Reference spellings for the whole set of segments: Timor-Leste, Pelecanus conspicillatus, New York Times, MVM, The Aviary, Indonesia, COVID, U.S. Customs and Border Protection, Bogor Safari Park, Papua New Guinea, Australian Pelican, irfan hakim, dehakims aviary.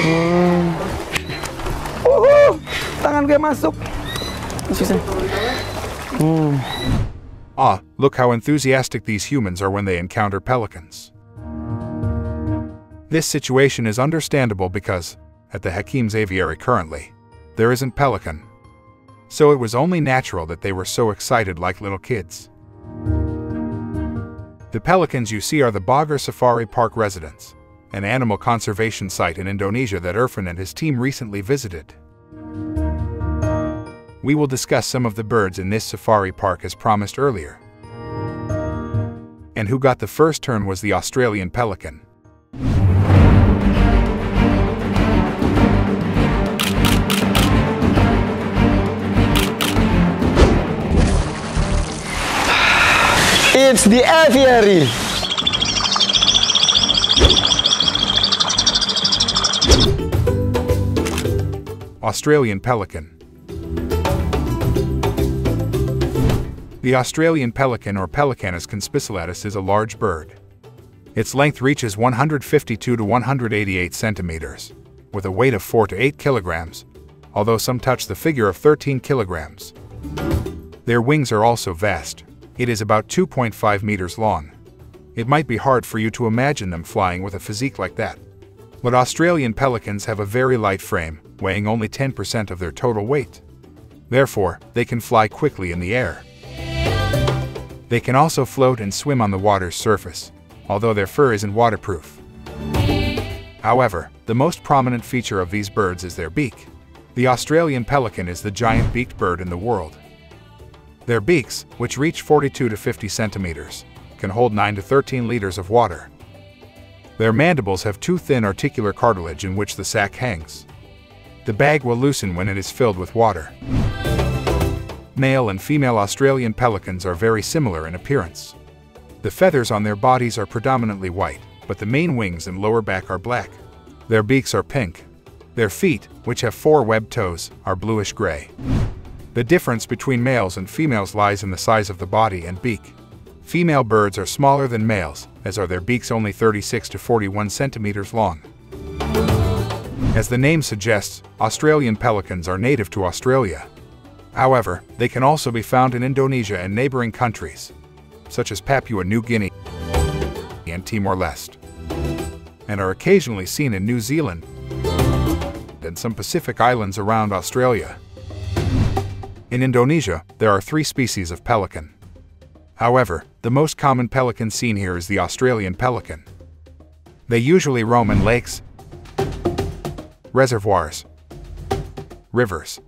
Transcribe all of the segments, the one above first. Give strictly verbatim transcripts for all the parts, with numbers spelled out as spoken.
Hmm. Uhuh. Tangan gue masuk. Hmm. Ah, look how enthusiastic these humans are when they encounter pelicans. This situation is understandable because, at the Hakim's aviary currently, there isn't pelican. So it was only natural that they were so excited like little kids. The pelicans you see are the Bogor Safari Park residents, an animal conservation site in Indonesia that Irfan and his team recently visited. We will discuss some of the birds in this safari park as promised earlier. And who got the first turn was the Australian pelican. It's the aviary. Australian pelican. The Australian pelican or Pelecanus conspicillatus is a large bird. Its length reaches one hundred fifty-two to one hundred eighty-eight centimeters, with a weight of four to eight kilograms, although some touch the figure of thirteen kilograms. Their wings are also vast. It is about two point five meters long. It might be hard for you to imagine them flying with a physique like that. But Australian pelicans have a very light frame, weighing only ten percent of their total weight. Therefore, they can fly quickly in the air. They can also float and swim on the water's surface, although their fur isn't waterproof. However, the most prominent feature of these birds is their beak. The Australian pelican is the giant beaked bird in the world. Their beaks, which reach forty-two to fifty centimeters, can hold nine to thirteen liters of water. Their mandibles have two thin articular cartilage in which the sac hangs. The bag will loosen when it is filled with water. Male and female Australian pelicans are very similar in appearance. The feathers on their bodies are predominantly white, but the main wings and lower back are black. Their beaks are pink. Their feet, which have four webbed toes, are bluish-gray. The difference between males and females lies in the size of the body and beak. Female birds are smaller than males, as are their beaks only thirty-six to forty-one centimeters long. As the name suggests, Australian pelicans are native to Australia. However, they can also be found in Indonesia and neighboring countries, such as Papua New Guinea and Timor-Leste, and are occasionally seen in New Zealand and some Pacific islands around Australia. In Indonesia, there are three species of pelican. However, the most common pelican seen here is the Australian pelican. They usually roam in lakes, reservoirs, rivers,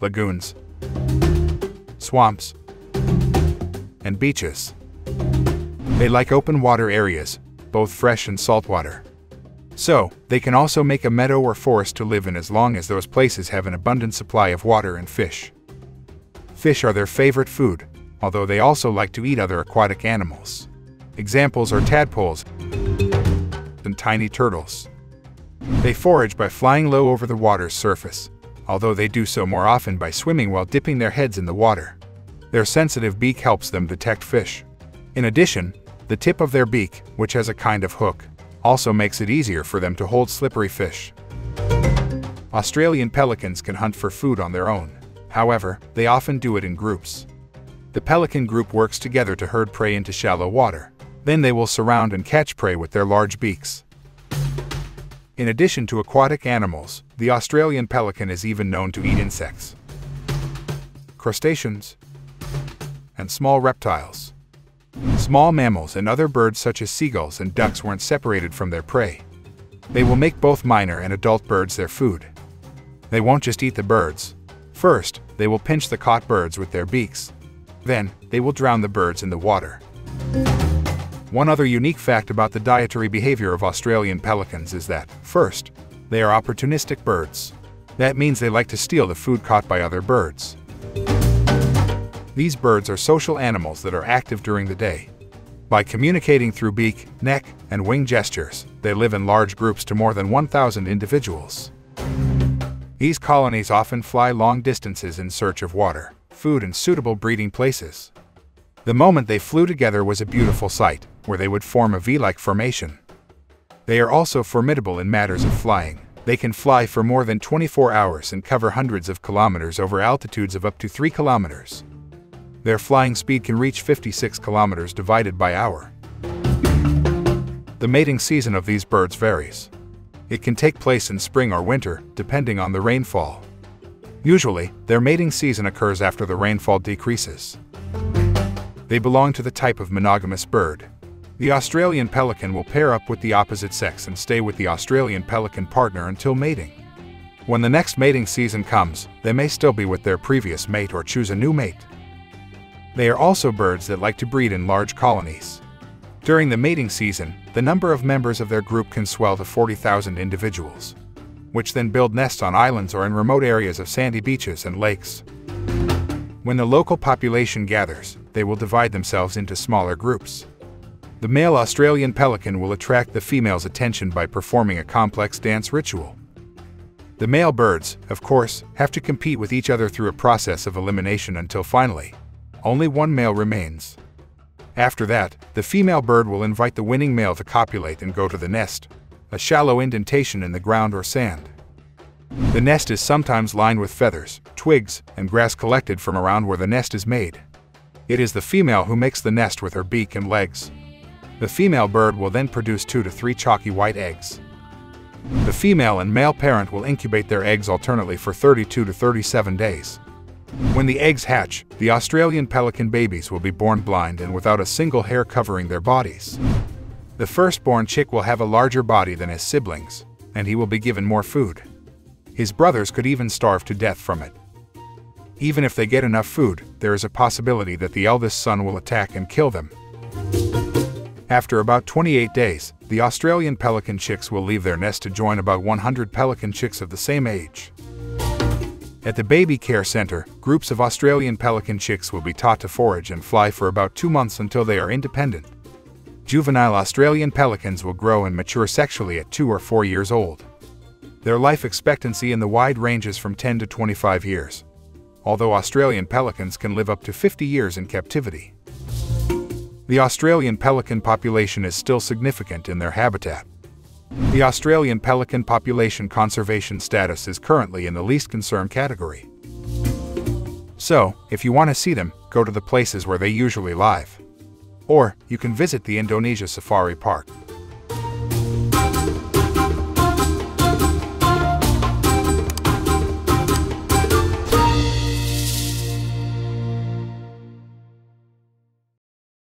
lagoons, swamps, and beaches. They like open water areas, both fresh and saltwater. So, they can also make a meadow or forest to live in as long as those places have an abundant supply of water and fish. Fish are their favorite food, although they also like to eat other aquatic animals. Examples are tadpoles and tiny turtles. They forage by flying low over the water's surface, although they do so more often by swimming while dipping their heads in the water. Their sensitive beak helps them detect fish. In addition, the tip of their beak, which has a kind of hook, also makes it easier for them to hold slippery fish. Australian pelicans can hunt for food on their own. However, they often do it in groups. The pelican group works together to herd prey into shallow water. Then they will surround and catch prey with their large beaks. In addition to aquatic animals, the Australian pelican is even known to eat insects, crustaceans, and small reptiles. Small mammals and other birds such as seagulls and ducks weren't separated from their prey. They will make both minor and adult birds their food. They won't just eat the birds. First, they will pinch the caught birds with their beaks. Then, they will drown the birds in the water. One other unique fact about the dietary behavior of Australian pelicans is that, first, they are opportunistic birds. That means they like to steal the food caught by other birds. These birds are social animals that are active during the day. By communicating through beak, neck, and wing gestures, they live in large groups to more than one thousand individuals. These colonies often fly long distances in search of water, food, and suitable breeding places. The moment they flew together was a beautiful sight, where they would form a V-like formation. They are also formidable in matters of flying. They can fly for more than twenty-four hours and cover hundreds of kilometers over altitudes of up to three kilometers. Their flying speed can reach fifty-six kilometers divided by hour. The mating season of these birds varies. It can take place in spring or winter, depending on the rainfall. Usually, their mating season occurs after the rainfall decreases. They belong to the type of monogamous bird. The Australian pelican will pair up with the opposite sex and stay with the Australian pelican partner until mating. When the next mating season comes, they may still be with their previous mate or choose a new mate. They are also birds that like to breed in large colonies. During the mating season, the number of members of their group can swell to forty thousand individuals, which then build nests on islands or in remote areas of sandy beaches and lakes. When the local population gathers, they will divide themselves into smaller groups. The male Australian pelican will attract the female's attention by performing a complex dance ritual. The male birds, of course, have to compete with each other through a process of elimination until finally, only one male remains. After that, the female bird will invite the winning male to copulate and go to the nest, a shallow indentation in the ground or sand. The nest is sometimes lined with feathers, twigs, and grass collected from around where the nest is made. It is the female who makes the nest with her beak and legs. The female bird will then produce two to three chalky white eggs. The female and male parent will incubate their eggs alternately for thirty-two to thirty-seven days. When the eggs hatch, the Australian pelican babies will be born blind and without a single hair covering their bodies. The firstborn chick will have a larger body than his siblings, and he will be given more food. His brothers could even starve to death from it. Even if they get enough food, there is a possibility that the eldest son will attack and kill them. After about twenty-eight days, the Australian pelican chicks will leave their nest to join about one hundred pelican chicks of the same age. At the Baby Care Center, groups of Australian pelican chicks will be taught to forage and fly for about two months until they are independent. Juvenile Australian pelicans will grow and mature sexually at two or four years old. Their life expectancy in the wide ranges from ten to twenty-five years, although Australian pelicans can live up to fifty years in captivity. The Australian pelican population is still significant in their habitat. The Australian pelican population conservation status is currently in the least concern category. So, if you want to see them, go to the places where they usually live. Or, you can visit the Indonesia Safari Park.